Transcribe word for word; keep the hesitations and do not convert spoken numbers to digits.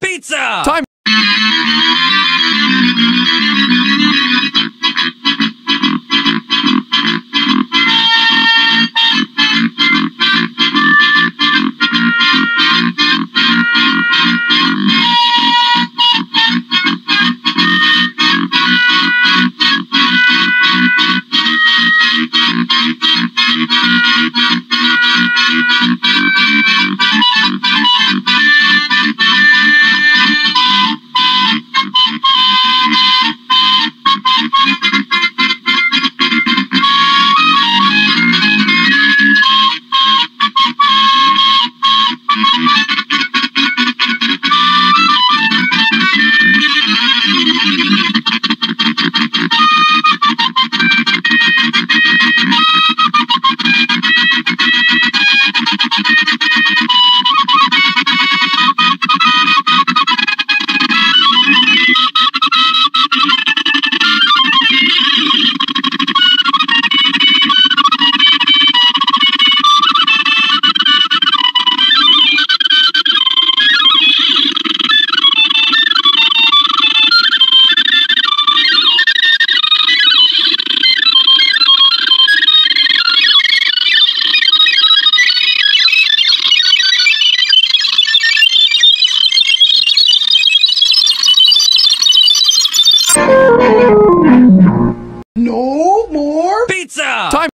Pizza! Time!